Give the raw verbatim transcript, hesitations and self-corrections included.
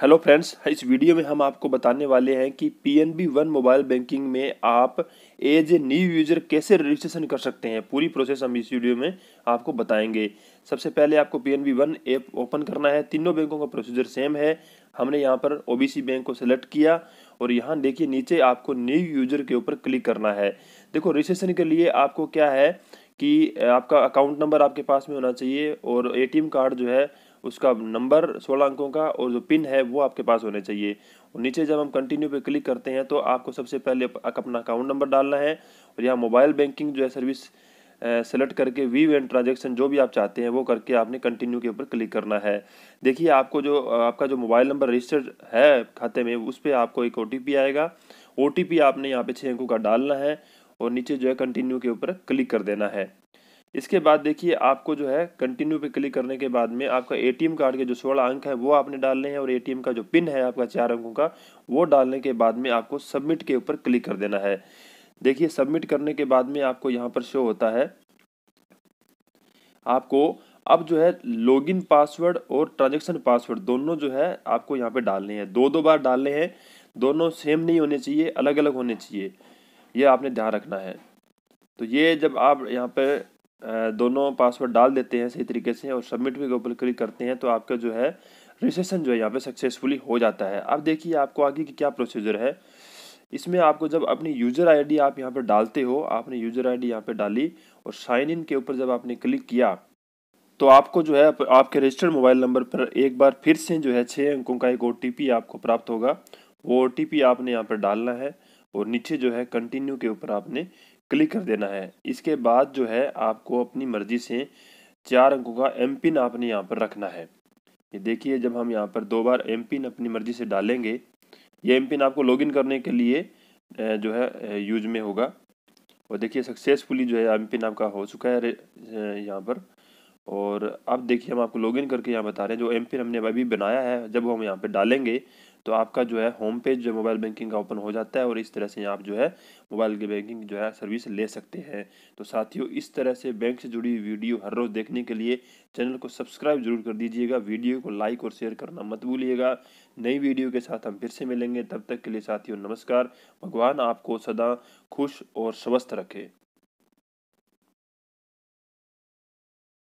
Hello friends, इस video में हम आपको बताने वाले हैं कि पीएनबी वन मोबाइल बैंकिंग में आप एज ए न्यू यूजर कैसे रजिस्ट्रेशन कर सकते हैं। पूरी प्रोसेस हम इस वीडियो में आपको बताएंगे। सबसे पहले आपको पीएनबी वन ऐप ओपन करना है। तीनों बैंकों का प्रोसीजर सेम है। हमने यहाँ पर ओबीसी बैंक को सिलेक्ट किया और यहाँ देखिए नीचे आपको न्यू यूजर के ऊपर क्लिक करना है। देखो, रजिस्ट्रेशन के लिए आपको क्या है कि आपका अकाउंट नंबर आपके पास में होना चाहिए और एटीएम कार्ड जो है उसका नंबर सोलह अंकों का और जो पिन है वो आपके पास होने चाहिए। और नीचे जब हम कंटिन्यू पे क्लिक करते हैं तो आपको सबसे पहले अपना अकाउंट नंबर डालना है और यहाँ मोबाइल बैंकिंग जो है सर्विस सेलेक्ट करके व्यू एंड ट्रांजेक्शन जो भी आप चाहते हैं वो करके आपने कंटिन्यू के ऊपर क्लिक करना है। देखिए आपको जो आपका जो मोबाइल नंबर रजिस्टर्ड है खाते में उस पर आपको एक ओ टी पी आएगा। ओ टी पी आपने यहाँ पे छः अंकों का डालना है और नीचे जो है कंटिन्यू के ऊपर क्लिक कर देना है। इसके बाद देखिए आपको जो है कंटिन्यू पे क्लिक करने के बाद में आपका एटीएम कार्ड के जो सोलह अंक है वो आपने डालने हैं और एटीएम का जो पिन है आपका चार अंकों का वो डालने के बाद में आपको सबमिट के ऊपर क्लिक कर देना है। देखिए सबमिट करने के बाद में आपको यहाँ पर शो होता है, आपको अब जो है लॉगिन पासवर्ड और ट्रांजेक्शन पासवर्ड दोनों जो है आपको यहाँ पर डालने हैं। दो दो बार डालने हैं, दोनों सेम नहीं होने चाहिए, अलग अलग होने चाहिए, यह आपने ध्यान रखना है। तो ये जब आप यहाँ पर दोनों पासवर्ड डाल देते हैं सही तरीके से और सबमिट के ऊपर क्लिक करते हैं तो आपका जो है रजिस्ट्रेशन जो है यहाँ पे सक्सेसफुली हो जाता है। अब देखिए आपको आगे की क्या प्रोसीजर है। इसमें आपको जब अपनी यूज़र आईडी आप यहाँ पे डालते हो, आपने यूज़र आईडी यहाँ पे डाली और साइन इन के ऊपर जब आपने क्लिक किया तो आपको जो है आपके रजिस्टर्ड मोबाइल नंबर पर एक बार फिर से जो है छः अंकों का एक ओ टी पी आपको प्राप्त होगा। वो ओ टी पी आपने यहाँ पर डालना है और नीचे जो है कंटिन्यू के ऊपर आपने क्लिक कर देना है। इसके बाद जो है आपको अपनी मर्जी से चार अंकों का एम पिन आपने यहाँ पर रखना है। ये देखिए जब हम यहाँ पर दो बार एम पिन अपनी मर्जी से डालेंगे, ये एम पिन आपको लॉगिन करने के लिए जो है यूज में होगा। और देखिए सक्सेसफुली जो है एम पिन आपका हो चुका है यहाँ पर। और अब देखिए हम आपको लॉगिन करके यहाँ बता रहे हैं जो एम पिन हमने अभी बनाया है, जब हम यहाँ पर डालेंगे तो आपका जो है होम पेज जो मोबाइल बैंकिंग का ओपन हो जाता है और इस तरह से आप जो है मोबाइल की बैंकिंग जो है सर्विस ले सकते हैं। तो साथियों, इस तरह से बैंक से जुड़ी वीडियो हर रोज़ देखने के लिए चैनल को सब्सक्राइब जरूर कर दीजिएगा। वीडियो को लाइक और शेयर करना मत भूलिएगा। नई वीडियो के साथ हम फिर से मिलेंगे, तब तक के लिए साथियों नमस्कार। भगवान आपको सदा खुश और स्वस्थ रखे।